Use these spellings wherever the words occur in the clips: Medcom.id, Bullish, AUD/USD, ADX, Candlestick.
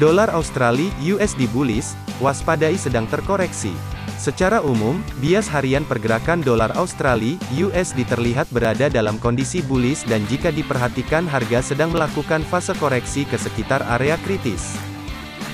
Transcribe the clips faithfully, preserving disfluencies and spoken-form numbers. Dolar Australia U S D bullish, waspadai sedang terkoreksi. Secara umum, bias harian pergerakan dolar Australia U S D terlihat berada dalam kondisi bullish dan jika diperhatikan harga sedang melakukan fase koreksi ke sekitar area kritis.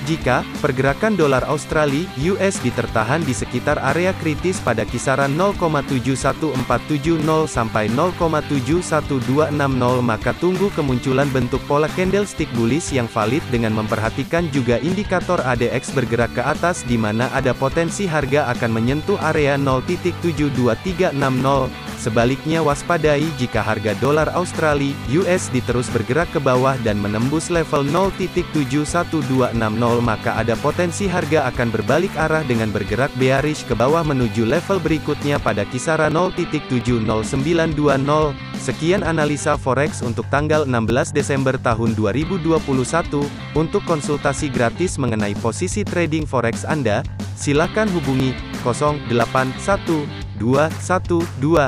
Jika pergerakan dolar Australia U S D tertahan di sekitar area kritis pada kisaran nol koma tujuh satu empat tujuh nol sampai nol koma tujuh satu dua enam nol, maka tunggu kemunculan bentuk pola candlestick bullish yang valid dengan memperhatikan juga indikator A D X bergerak ke atas di mana ada potensi harga akan menyentuh area nol koma tujuh dua tiga enam nol. Sebaliknya waspadai jika harga dolar Australia U S D terus bergerak ke bawah dan menembus level nol koma tujuh satu dua enam nol, maka ada potensi harga akan berbalik arah dengan bergerak bearish ke bawah menuju level berikutnya pada kisaran nol koma tujuh nol sembilan dua nol. Sekian analisa forex untuk tanggal enam belas Desember tahun dua ribu dua puluh satu. Untuk konsultasi gratis mengenai posisi trading forex Anda, silakan hubungi nol delapan satu dua satu dua